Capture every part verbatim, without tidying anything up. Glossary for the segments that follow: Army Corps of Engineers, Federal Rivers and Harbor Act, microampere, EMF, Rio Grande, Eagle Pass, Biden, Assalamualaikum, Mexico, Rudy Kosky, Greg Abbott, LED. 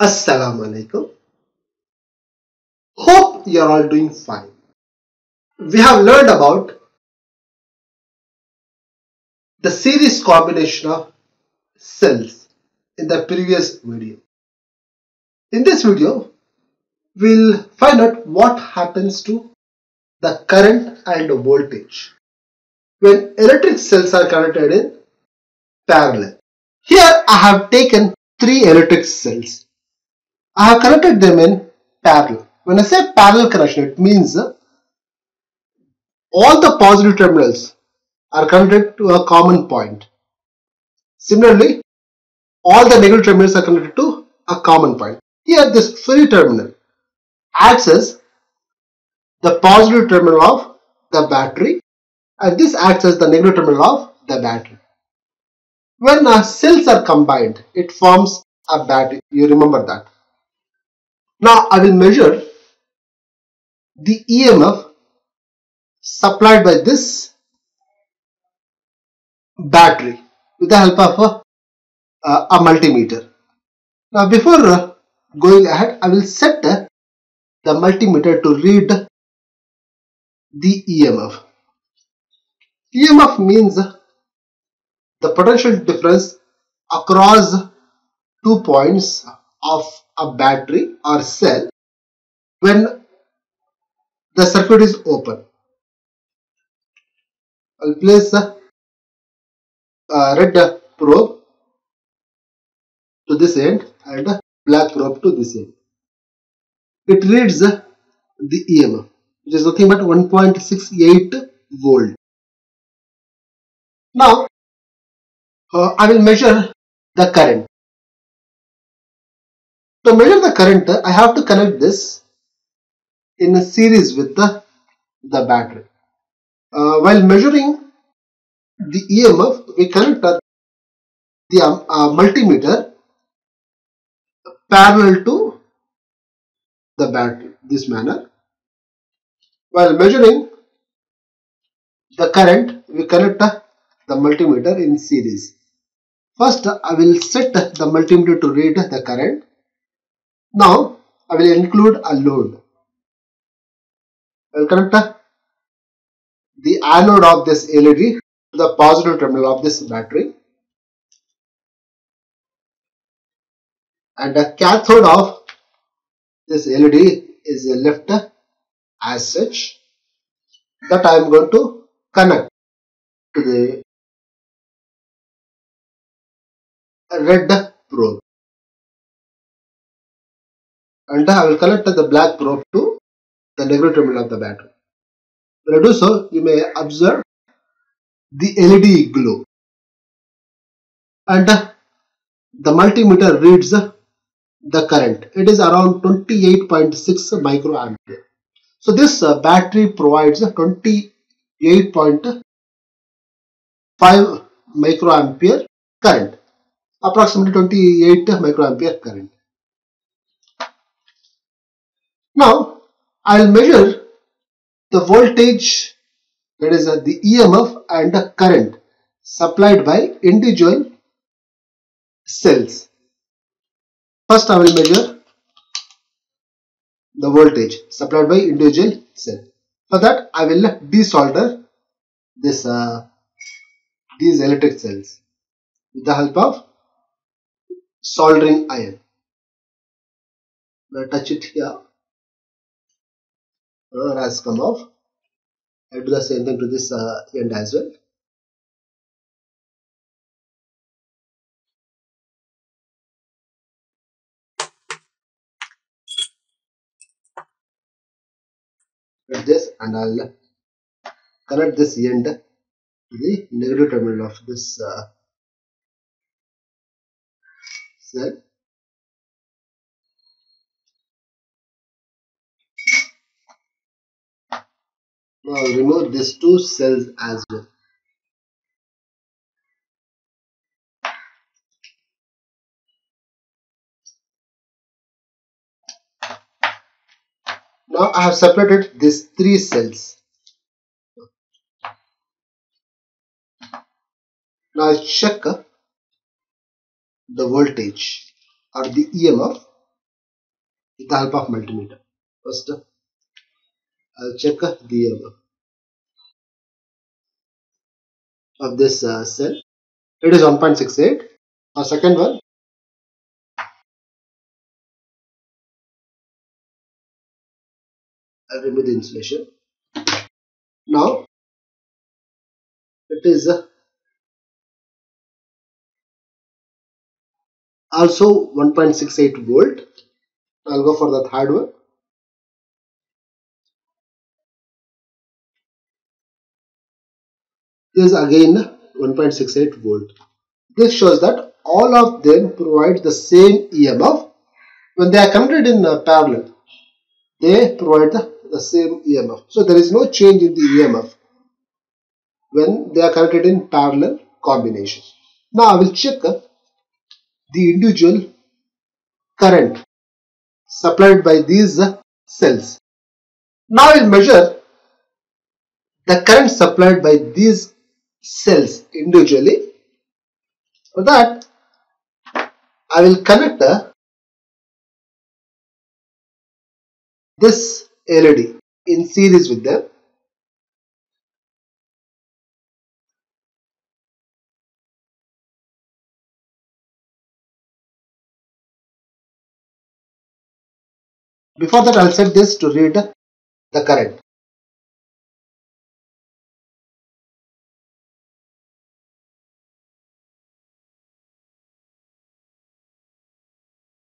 Assalamualaikum. Hope you are all doing fine. We have learned about the series combination of cells in the previous video. In this video, we'll find out what happens to the current and voltage when electric cells are connected in parallel. Here I have taken three electric cells. I have connected them in parallel. When I say parallel connection, it means all the positive terminals are connected to a common point. Similarly, all the negative terminals are connected to a common point. Here, this free terminal acts as the positive terminal of the battery, and this acts as the negative terminal of the battery. When our cells are combined, it forms a battery. You remember that. Now I will measure the E M F supplied by this battery with the help of a, uh, a multimeter. Now before uh, going ahead, I will set uh, the multimeter to read the E M F. E M F means the potential difference across two points of a battery or cell when the circuit is open. I will place a, a red probe to this end and a black probe to this end. It reads the E M F, which is nothing but one point six eight volt. Now uh, I will measure the current. To measure the current, I have to connect this in a series with the, the battery. Uh, while measuring the E M F, we connect the um, uh, multimeter parallel to the battery, this manner. While measuring the current, we connect uh, the multimeter in series. First, uh, I will set uh, the multimeter to read the current. Now I will include a load. I will connect the anode of this L E D to the positive terminal of this battery and the cathode of this L E D is left as such, that I am going to connect to the red probe. And I will connect the black probe to the negative terminal of the battery. When I do so, you may observe the L E D glow. And the multimeter reads the current. It is around twenty-eight point six microampere. So this battery provides twenty-eight point five microampere current. Approximately twenty-eight microampere current. Now, I will measure the voltage, that is the E M F and the current supplied by individual cells. First, I will measure the voltage supplied by individual cell. For that, I will desolder this, uh, these electric cells with the help of soldering iron. I will touch it here. It has come off. I do the same thing to this uh, end as well. With this, and I'll connect this end to the negative terminal of this uh, cell. Now remove these two cells as well. Now I have separated these three cells. Now I check the voltage or the E M F with the help of multimeter. First, I'll check the E M F of this uh, cell. It is one point six eight. Our second one, I'll remove the insulation. Now it is also one point six eight volt. I'll go for the third one. This is again one point six eight volt. This shows that all of them provide the same E M F. When they are connected in parallel, they provide the, the same E M F. So there is no change in the E M F when they are connected in parallel combination. Now I will check the individual current supplied by these cells. Now I will measure the current supplied by these cells individually. For that, I will connect this L E D in series with them. Before that, I'll set this to read the current.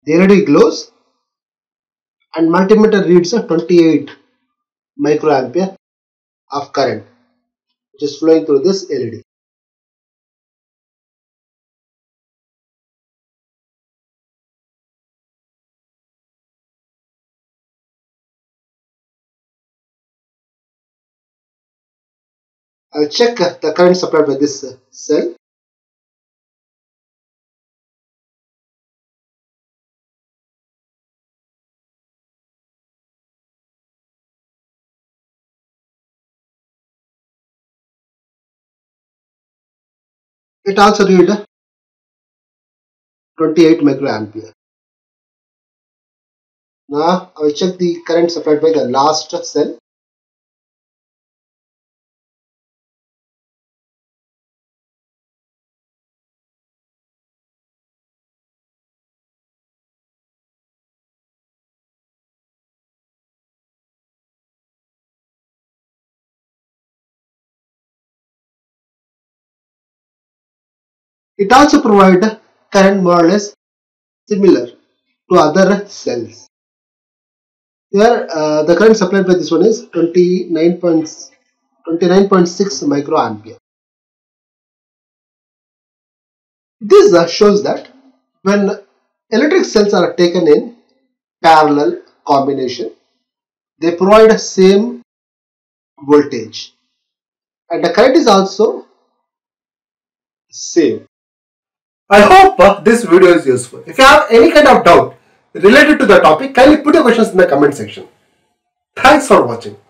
The L E D glows and multimeter reads twenty-eight microampere of current which is flowing through this L E D. I'll check the current supplied by this cell. It also read twenty-eight microampere. Now I will check the current supplied by the last cell. It also provides current more or less similar to other cells. Here uh, the current supplied by this one is twenty-nine point six microampere. This uh, shows that when electric cells are taken in parallel combination, they provide same voltage and the current is also same. I hope uh, this video is useful. If you have any kind of doubt related to the topic, kindly put your questions in the comment section. Thanks for watching.